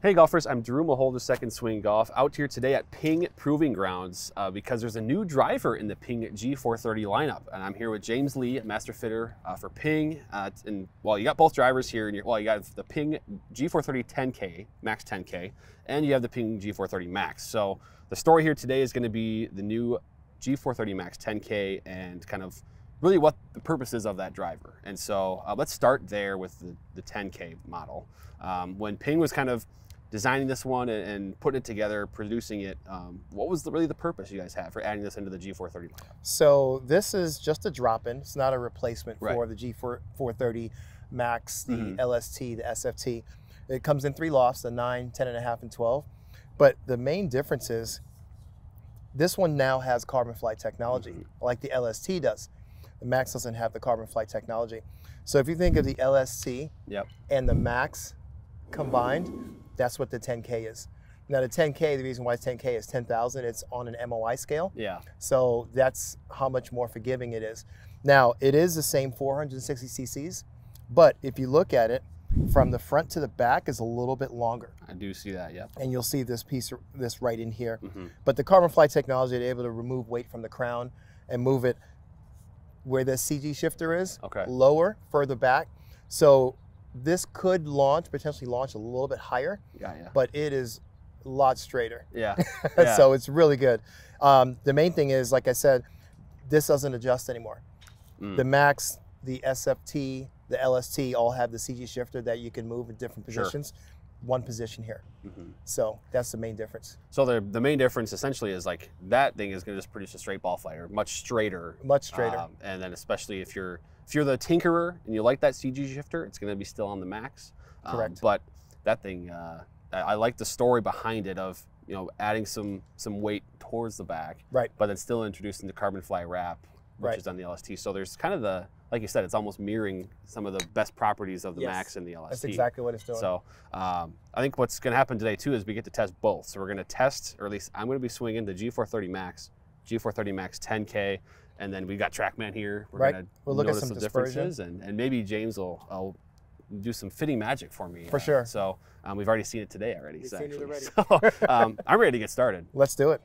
Hey golfers, I'm Drew Mahowald of Second Swing Golf, out here today at Ping Proving Grounds because there's a new driver in the Ping G430 lineup, and I'm here with James Lee, master fitter for Ping. And well, you got both drivers here, and you got the Ping G430 10K, max 10K, and you have the Ping G430 max. So the story here today is going to be the new G430 max 10K and kind of really what the purpose is of that driver. And so let's start there with the 10K model. When Ping was kind of designing this one and putting it together, producing it, what was really the purpose you guys had for adding this into the G430 lineup? So this is just a drop-in. It's not a replacement for the G430 Max, the LST, the SFT. It comes in three lofts, the 9, 10.5, and 12. But the main difference is this one now has carbon flight technology, like the LST does. The Max doesn't have the carbon flight technology. So if you think of the LST and the Max combined, that's what the 10K is. Now the 10K, the reason why it's 10K is 10,000, it's on an MOI scale. Yeah. So that's how much more forgiving it is. Now it is the same 460 cc's, but if you look at it, from the front to the back is a little bit longer. I do see that, yeah. And you'll see this piece, this right in here. But the carbon flight technology, they're able to remove weight from the crown and move it where the CG shifter is, lower, further back. So this could potentially launch a little bit higher, but it is a lot straighter. So it's really good. The main thing is, like I said, this doesn't adjust anymore. The Max, the SFT, the LST all have the CG shifter that you can move in different positions. One position here. So that's the main difference. So the main difference essentially is like that thing is going to just produce a straight ball flight, much straighter. And then especially if you're the tinkerer and you like that CG shifter, it's going to be still on the Max. Correct. But that thing, I like the story behind it of, you know, adding some weight towards the back, but then still introducing the carbon fly wrap, which is on the LST. So there's kind of the, like you said, it's almost mirroring some of the best properties of the Max and the LST. That's exactly what it's doing. So I think what's going to happen today too is we get to test both. So we're going to test, or at least I'm going to be swinging the G430 Max, G430 Max 10K, and then we've got TrackMan here. We're going to look at some differences, and maybe James will do some fitting magic for me. For sure. So we've already seen it today already. So I'm ready to get started. Let's do it.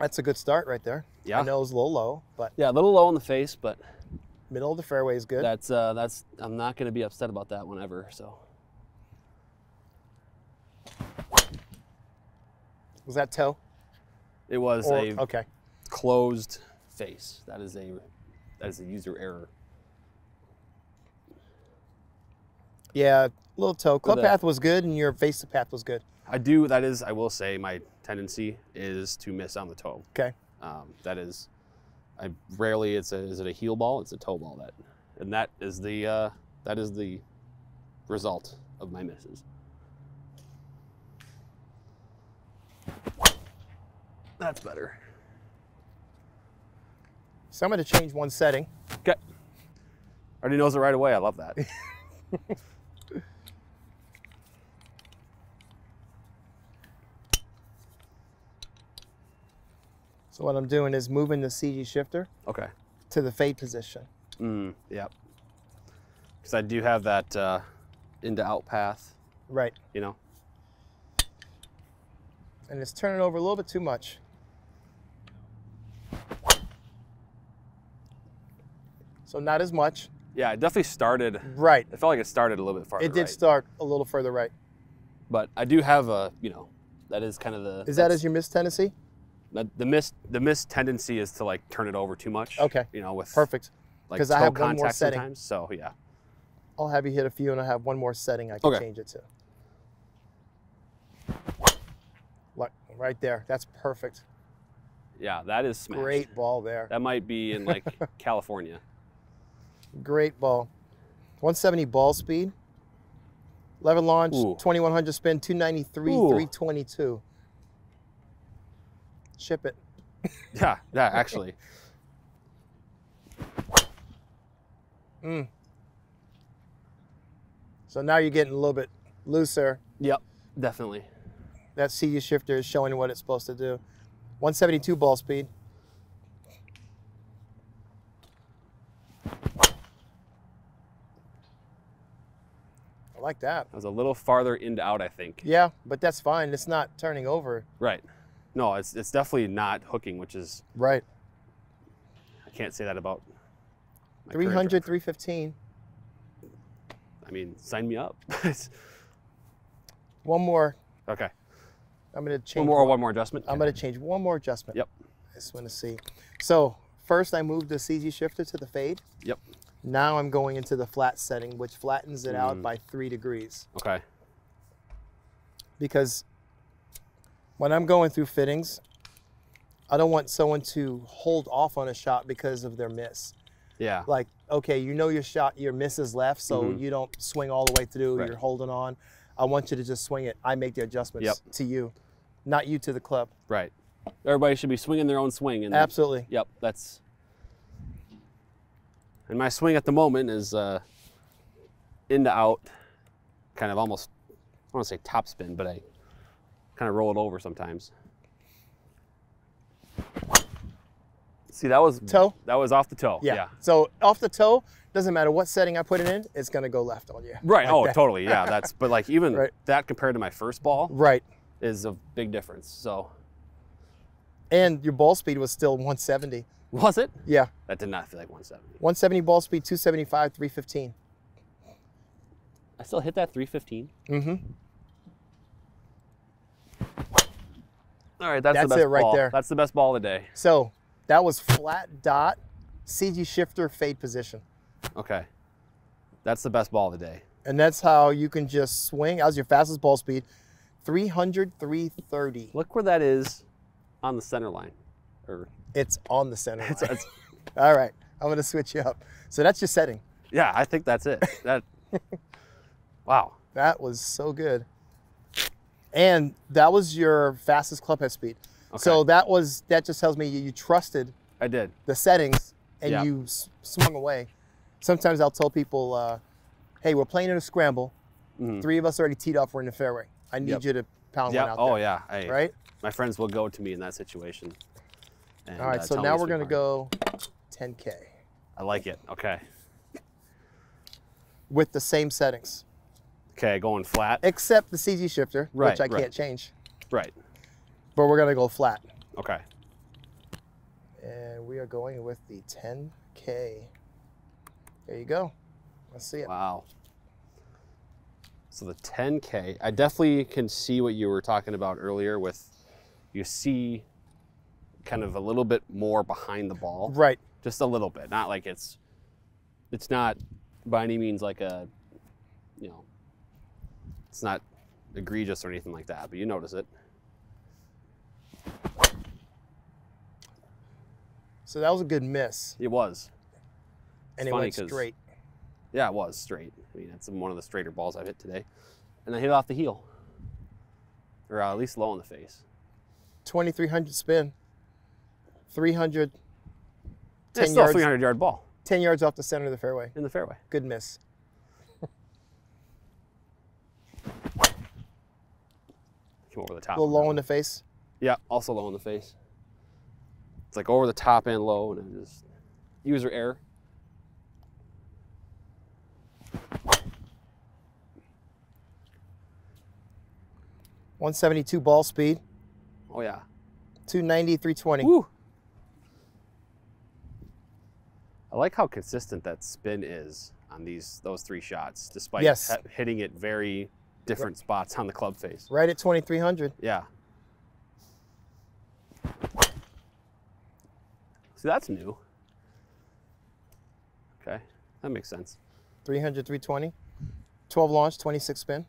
That's a good start right there. Yeah. I know it was a little low, but. Yeah, a little low on the face, but. Middle of the fairway is good. That's I'm not gonna be upset about that one ever, so. Was that toe? It was a closed face. That is a user error. Yeah, little toe. Club path was good and your face to path was good. I will say my tendency is to miss on the toe. Okay. Is it a heel ball? It's a toe ball and that is the result of my misses. That's better. So I'm gonna change one setting. Okay. Already knows it right away, I love that. So what I'm doing is moving the CG shifter to the fade position. Yep. Because I do have that into out path. Right. You know. And it's turning over a little bit too much. So not as much. Yeah, it definitely started. Right. It felt like it started a little bit farther. It did start a little further right. But I do have a, you know, that is kind of the. Is that as your miss tendency? The miss tendency is to like turn it over too much. Okay. You know, with perfect. Like because I have one more setting. Sometimes, so yeah. I'll have you hit a few, and I have one more setting I can change it to. Like right there, that's perfect. Yeah, that is smashed. Great ball there. That might be in like California. Great ball. 170 ball speed. 11 launch. Ooh. 2100 spin. 293. Ooh. 322. Ship it. yeah, actually. So now you're getting a little bit looser. Yep, definitely. That CG shifter is showing what it's supposed to do. 172 ball speed. like that. I was a little farther in to out, I think. Yeah, but that's fine. It's not turning over. Right. No, it's definitely not hooking, which is... Right. I can't say that about... 300, 315. I mean, sign me up. One more. Okay. I'm going to change... One more adjustment? I'm going to change one more adjustment. Yep. I just want to see. So, first I moved the CG shifter to the fade. Yep. Now I'm going into the flat setting, which flattens it out by 3 degrees. Okay. Because when I'm going through fittings, I don't want someone to hold off on a shot because of their miss. Yeah. Like, okay, you know your shot, your miss is left, so you don't swing all the way through, you're holding on. I want you to just swing it. I make the adjustments to you, not you to the club. Right. Everybody should be swinging their own swing. And absolutely. Yep, that's... And my swing at the moment is in to out, kind of almost, I don't want to say topspin, but I kind of roll it over sometimes. See, that was... Toe? That was off the toe, yeah. So off the toe, doesn't matter what setting I put it in, it's going to go left on you. Right, like totally, yeah. That's, but like even that compared to my first ball is a big difference, so... And your ball speed was still 170. Was it? Yeah. That did not feel like 170. 170 ball speed, 275, 315. I still hit that 315? Mm-hmm. All right, that's the best ball. There. That's the best ball of the day. So that was flat dot, CG shifter, fade position. Okay. That's the best ball of the day. And that's how you can just swing. That was your fastest ball speed, 300, 330. Look where that is. On the center line, or it's on the center line. All right, I'm gonna switch you up. So that's your setting. Yeah, I think that's it. That wow, that was so good. And that was your fastest clubhead speed. Okay. So that was just tells me you trusted. I did the settings, and you swung away. Sometimes I'll tell people, "Hey, we're playing in a scramble. Three of us already teed off. We're in the fairway. I need you to pound one out there." Oh yeah, right. My friends will go to me in that situation. And, all right, so now we're going to go 10K. I like it. Okay. With the same settings. Okay, going flat. Except the CG shifter, which I can't change. Right. But we're going to go flat. Okay. And we are going with the 10K. There you go. Let's see it. Wow. So the 10K, I definitely can see what you were talking about earlier with... You see kind of a little bit more behind the ball. Right. Just a little bit. Not like it's not by any means like a, you know, it's not egregious or anything like that, but you notice it. So that was a good miss. It was. And it went straight. Yeah, it was straight. I mean, it's one of the straighter balls I've hit today. And I hit it off the heel, or at least low in the face. 2,300 spin, 300, it's still a 300-yard ball. 10 yards off the center of the fairway. In the fairway. Good miss. Came over the top. A little low in the face. Yeah, also low in the face. It's like over the top and low, and it just user error. .172 ball speed. Oh, yeah. 290, 320. Woo. I like how consistent that spin is on those three shots, despite hitting it very different spots on the club face. Right at 2,300. Yeah. See, that's new. Okay, that makes sense. 300, 320. 12 launch, 26 spin.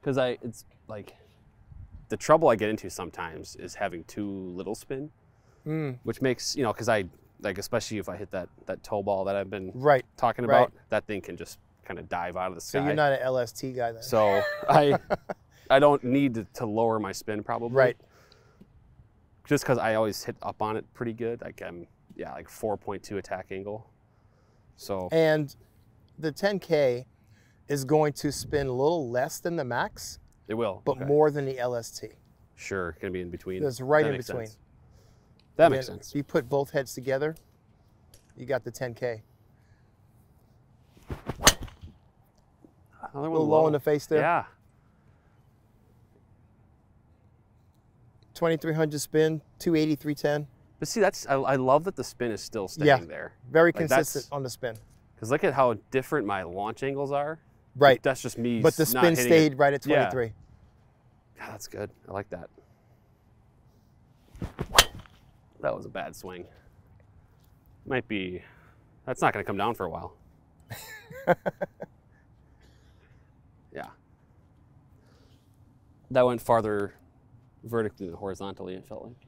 Because it's like... The trouble I get into sometimes is having too little spin, which makes, you know, because I, like, especially if I hit that toe ball that I've been talking about, that thing can just kind of dive out of the sky. So you're not an LST guy then. So I don't need to lower my spin probably. Right. Just because I always hit up on it pretty good. Like I'm, yeah, like 4.2 attack angle. So. And the 10K is going to spin a little less than the max. It will. But more than the LST. Sure, going to be in between. It's right in between. That makes sense. You put both heads together, you got the 10K. another one a little low in the face there. Yeah. 2300 spin, 280, 310. But see, that's I love that the spin is still staying there. Very consistent on the spin. Because look at how different my launch angles are. Right. Like, that's just me. But the spin stayed right at 23. Yeah. God, that's good. I like that. That was a bad swing. Might be. That's not going to come down for a while. Yeah. That went farther vertically than horizontally, it felt like.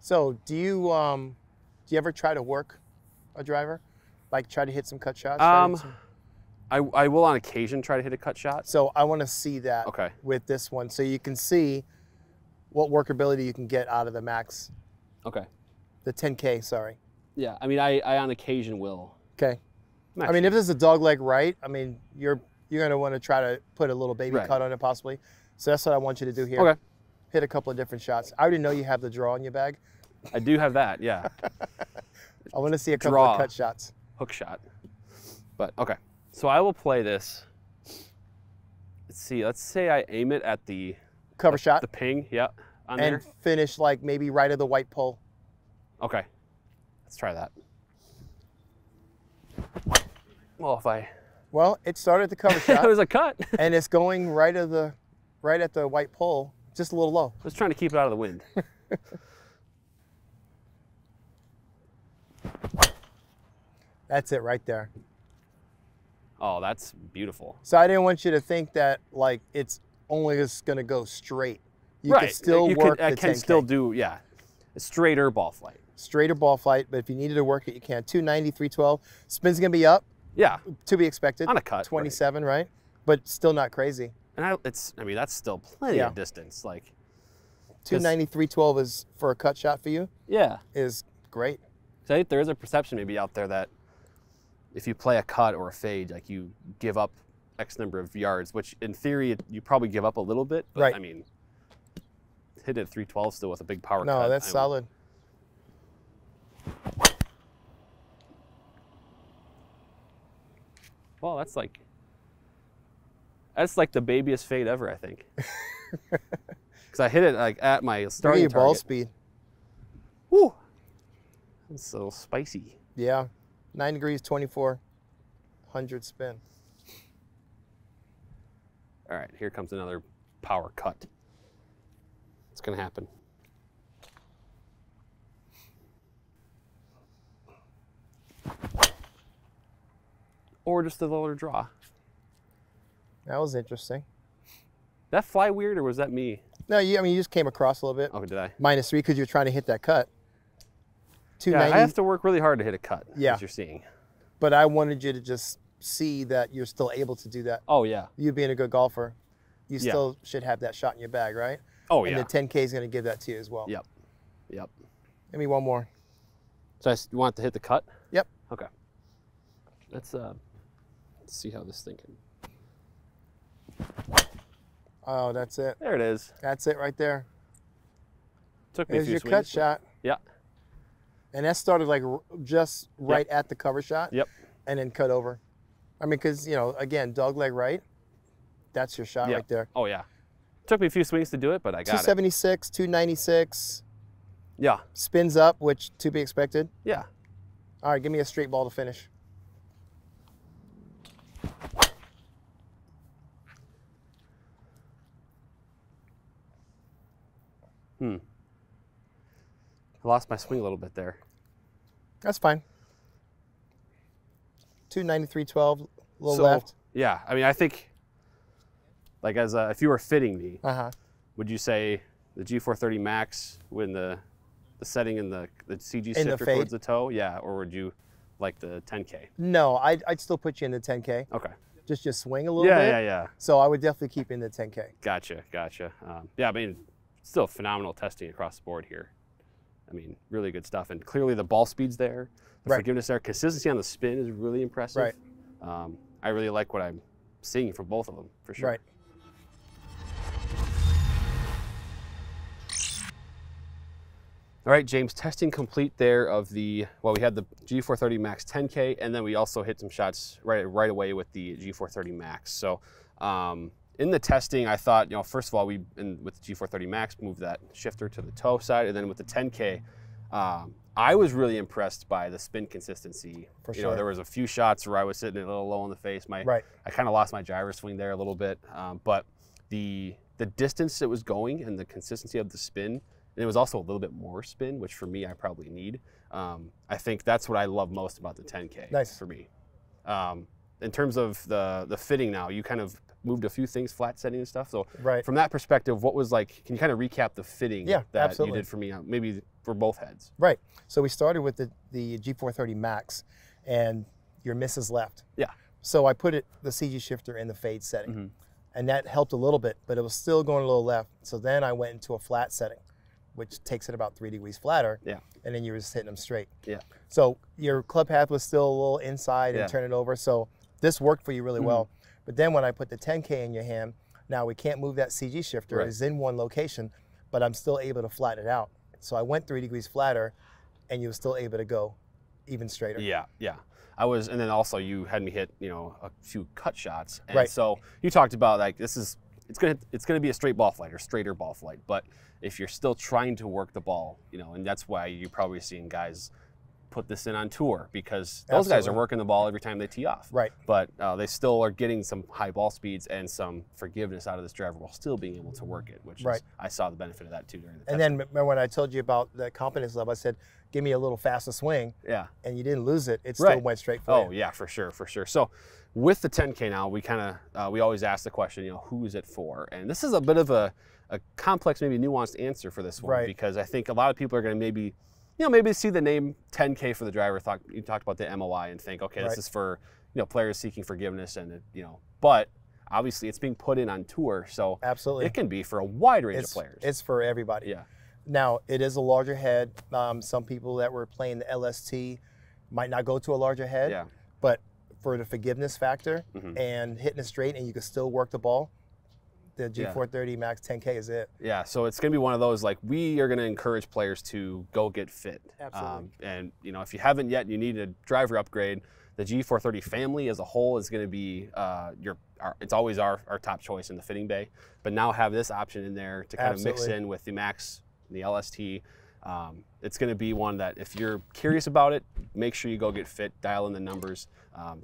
So, do you ever try to work a driver? Like try to hit some cut shots? I will on occasion try to hit a cut shot. So I want to see that with this one. So you can see what workability you can get out of the max. Okay. The 10K, sorry. Yeah, I mean, I on occasion will. Okay. I mean, if this is a dog leg right, I mean, you're going to want to try to put a little baby cut on it possibly. So that's what I want you to do here. Okay. Hit a couple of different shots. I already know you have the draw in your bag. I do have that, yeah. I want to see a couple of cut shots. Hook shot, but okay. So I will play this. Let's see. Let's say I aim it at the cover shot, the ping. Yeah, on and there. Finish like maybe right of the white pole. Okay, let's try that. Well, if I it started the cover shot. It was a cut, and it's going right of the right at the white pole, just a little low. I was trying to keep it out of the wind. That's it right there. Oh, that's beautiful. So I didn't want you to think that like it's only just gonna go straight. You can still work the 10K. I can still do, yeah, a straighter ball flight. Straighter ball flight, but if you needed to work it, you can. 290, 312. Spin's gonna be up. Yeah. To be expected. On a cut. 27, right? But still not crazy. And I mean, that's still plenty of distance. Like 290, 312 is for a cut shot for you. Yeah. Is great. So I think there is a perception maybe out there that if you play a cut or a fade, like you give up X number of yards, which in theory, you probably give up a little bit, but I mean, hit it 312 still with a big power cut. No, that's solid. Well, that's like the babiest fade ever, I think. Because I hit it like at my starting target. Ball speed. Woo, that's so spicy. Yeah. 9 degrees, 2400 spin. All right, here comes another power cut. It's gonna happen. Or just a lower draw. That was interesting. That fly weird, or was that me? No, I mean, you just came across a little bit. Oh, did I? -3 because you were trying to hit that cut. Yeah, I have to work really hard to hit a cut, as you're seeing. But I wanted you to just see that you're still able to do that. Oh, yeah. You being a good golfer, you still should have that shot in your bag, right? Oh, yeah. And the 10K is going to give that to you as well. Yep. Yep. Give me one more. So you want to hit the cut? Yep. Okay. Let's see how this thing can. Oh, that's it. There it is. That's it right there. Took me a few swings. There's your cut shot. Yeah. And that started like just right at the cover shot. Yep. And then cut over. I mean, because, you know, again, dog leg right, that's your shot right there. Oh, yeah. Took me a few swings to do it, but I got 276, it. 276, 296. Yeah. Spins up, which to be expected. Yeah. All right, give me a straight ball to finish. Hmm. I lost my swing a little bit there. That's fine. 293.12, a little left. Yeah, I mean, I think, like, as if you were fitting me, would you say the G430 Max when the setting in the CG shifter towards the toe? Yeah, or would you like the 10K? No, I'd still put you in the 10K. Okay. Just swing a little bit. Yeah, yeah, yeah. So I would definitely keep in the 10K. Gotcha, gotcha. Yeah, I mean, still phenomenal testing across the board here. I mean, really good stuff. And clearly the ball speed's there, the forgiveness there. Consistency on the spin is really impressive. Right. I really like what I'm seeing from both of them, for sure. Right. All right, James, testing complete there of the, well, we had the G430 Max 10K, and then we also hit some shots right away with the G430 Max. So in the testing, I thought, you know, first of all, with the G430 Max, moved that shifter to the toe side, and then with the 10K, I was really impressed by the spin consistency. For sure. You know, there was a few shots where I was sitting a little low on the face. I kind of lost my gyro swing there a little bit, but the distance it was going and the consistency of the spin, and it was also a little bit more spin, which for me I probably need. I think that's what I love most about the 10K. Nice. For me. In terms of the fitting now, you kind of moved a few things, flat setting and stuff. So from that perspective, what was like, can you kind of recap the fitting that you did for me, maybe for both heads? Right. So we started with the G430 Max and your misses left. Yeah. So I put the CG shifter in the fade setting. Mm-hmm. And that helped a little bit, but it was still going a little left. So then I went into a flat setting, which takes it about 3 degrees flatter. Yeah. And then you were just hitting them straight. Yeah. So your club path was still a little inside and turn it over. So this worked for you really well. But then when I put the 10K in your hand, now we can't move that CG shifter. It's in one location, but I'm still able to flatten it out. So I went 3 degrees flatter and you were still able to go even straighter. Yeah, yeah. And then also you had me hit, you know, a few cut shots. And so you talked about like, it's gonna be a straight ball flight or straighter ball flight, but if you're still trying to work the ball, you know, and that's why you're probably seeing guys put this in on tour, because those guys are working the ball every time they tee off. Right. But they still are getting some high ball speeds and some forgiveness out of this driver while still being able to work it, which is, I saw the benefit of that too during the testing. And then remember when I told you about the confidence level, I said, give me a little faster swing. Yeah. And you didn't lose it. It still went straight for you. Oh yeah, for sure, for sure. So with the 10K now, we kind of, we always ask the question, you know, who is it for? And this is a bit of a complex, maybe nuanced answer for this one, because I think a lot of people are gonna maybe, you know, maybe see the name 10K for the driver. You talked about the MOI and think, okay, this is for, you know, players seeking forgiveness and, you know, but obviously it's being put in on tour. So it can be for a wide range of players. It's for everybody. Yeah. Now it is a larger head. Some people that were playing the LST might not go to a larger head, but for the forgiveness factor and hitting it straight and you can still work the ball, the G430 Max 10K is it. Yeah, so it's gonna be one of those, like, we are gonna encourage players to go get fit. Absolutely. And you know, if you haven't yet, you need a driver upgrade. The G430 family as a whole is gonna be it's always our top choice in the fitting bay, but now have this option in there to kind of mix in with the Max, the LST. It's gonna be one that if you're curious about it, make sure you go get fit, dial in the numbers,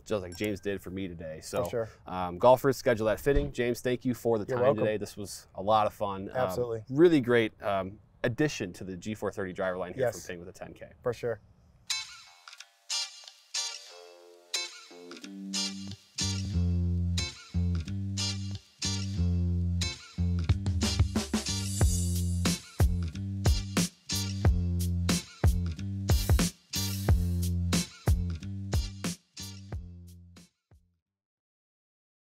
just like James did for me today. So golfers, schedule that fitting. James, thank you for the time today. This was a lot of fun. Absolutely. Really great addition to the G430 driver line here from Ping with the 10K. For sure.